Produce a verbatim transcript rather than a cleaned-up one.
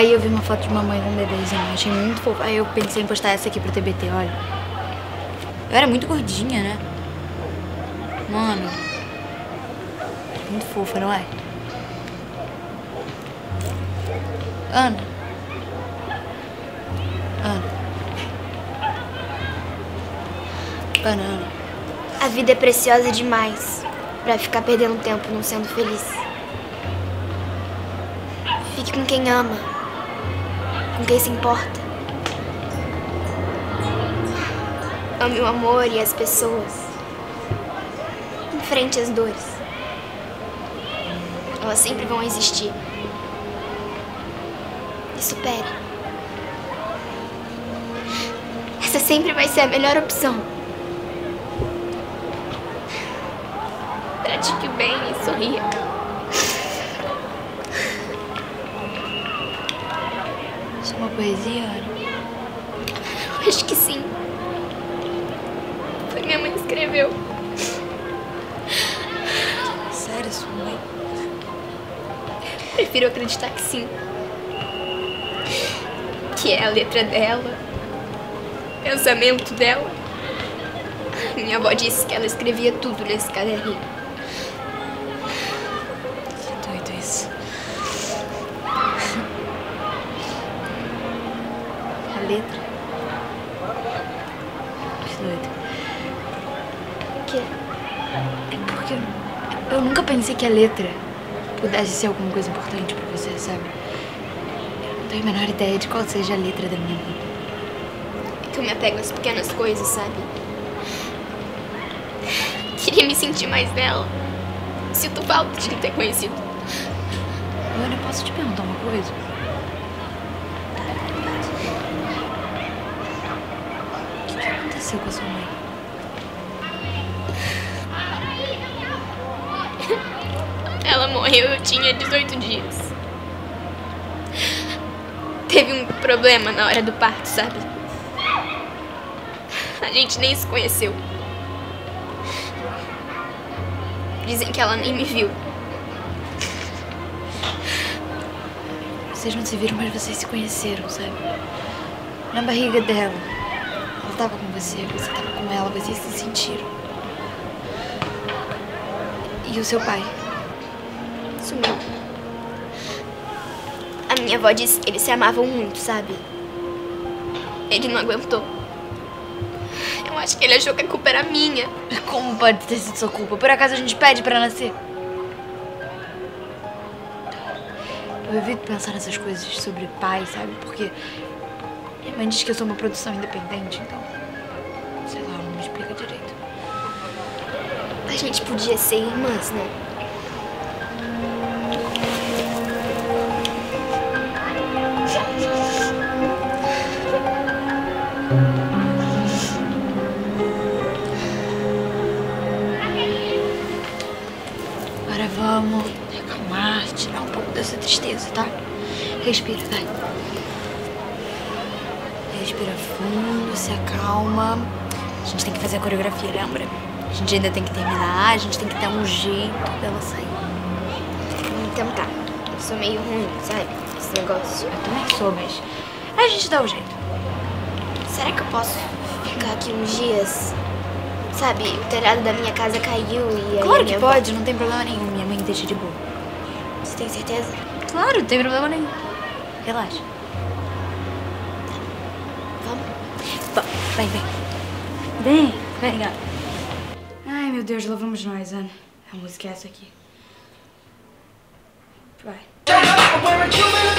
Aí eu vi uma foto de mamãe com um bebezinho, achei muito fofo. Aí eu pensei em postar essa aqui pro T B T, olha. Eu era muito gordinha, né? Mano, muito fofa, não é? Ana. Ana. Ana, Ana. A vida é preciosa demais pra ficar perdendo tempo não sendo feliz. Fique com quem ama, com quem se importa. Ame o amor e as pessoas. Enfrente as dores. Elas sempre vão existir. E supere. Essa sempre vai ser a melhor opção. Pratique o bem e sorria. Isso é uma poesia, Ana? Acho que sim. Foi minha mãe que escreveu. Sério, sua mãe? Prefiro acreditar que sim. Que é a letra dela, o pensamento dela. Minha avó disse que ela escrevia tudo nesse caderninho. Que doido isso. A letra? Que doido. O quê? É porque eu, eu nunca pensei que a letra pudesse ser alguma coisa importante pra você, sabe? Eu não tenho a menor ideia de qual seja a letra da minha vida. É que eu me apego às pequenas coisas, sabe? Queria me sentir mais nela. Sinto falta de não ter conhecido. Ana, posso te perguntar uma coisa? O que, que aconteceu com a sua mãe? Ela morreu, eu tinha dezoito dias. Teve um problema na hora do parto, sabe? A gente nem se conheceu. Dizem que ela nem me viu. Vocês não se viram, mas vocês se conheceram, sabe? Na barriga dela. Ela tava com você, você tava com ela, vocês se sentiram. E o seu pai? Sumiu. A minha avó disse que eles se amavam muito, sabe? Ele não aguentou. Eu acho que ele achou que a culpa era minha. Como pode ter sido sua culpa? Por acaso a gente pede pra nascer? Eu evito pensar nessas coisas sobre pai, sabe? Porque minha mãe diz que eu sou uma produção independente, então... Sei lá, não me explica direito. A gente podia ser irmãs, né? Agora vamos acalmar, tirar um pouco dessa tristeza, tá? Respira, vai. Respira fundo, se acalma. A gente tem que fazer a coreografia, lembra? A gente ainda tem que terminar, a gente tem que dar um jeito dela sair. Vamos tentar. Eu sou meio ruim, sabe? Esse negócio. Eu também sou, mas a gente dá um jeito. Será que eu posso ficar aqui uns dias? Sabe, o telhado da minha casa caiu e aí... Claro que pode, não tem problema nenhum. Minha mãe deixa de boa. Você tem certeza? Claro, não tem problema nenhum. Relaxa. Vamos? Vamos. Vem, vem. Vem, vem, legal. Ai, meu Deus, lá vamos nós, Ana. A música é essa aqui. Vai.